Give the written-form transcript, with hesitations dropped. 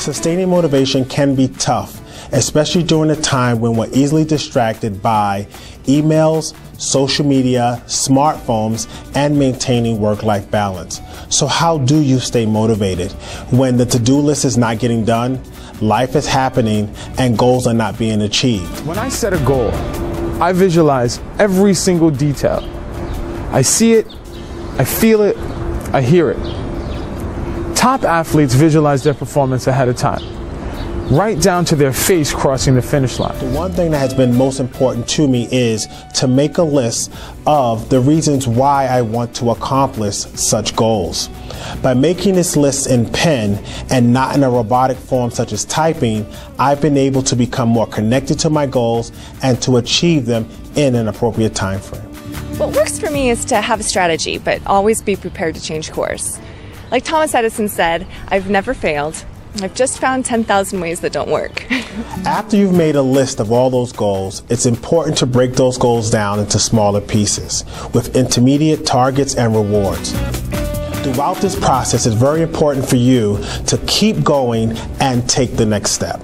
Sustaining motivation can be tough, especially during a time when we're easily distracted by emails, social media, smartphones, and maintaining work-life balance. So how do you stay motivated when the to-do list is not getting done, life is happening, and goals are not being achieved? When I set a goal, I visualize every single detail. I see it, I feel it, I hear it. Top athletes visualize their performance ahead of time, right down to their face crossing the finish line. The one thing that has been most important to me is to make a list of the reasons why I want to accomplish such goals. By making this list in pen and not in a robotic form such as typing, I've been able to become more connected to my goals and to achieve them in an appropriate time frame. What works for me is to have a strategy, but always be prepared to change course. Like Thomas Edison said, I've never failed. I've just found 10,000 ways that don't work. After you've made a list of all those goals, it's important to break those goals down into smaller pieces with intermediate targets and rewards. Throughout this process, it's very important for you to keep going and take the next step.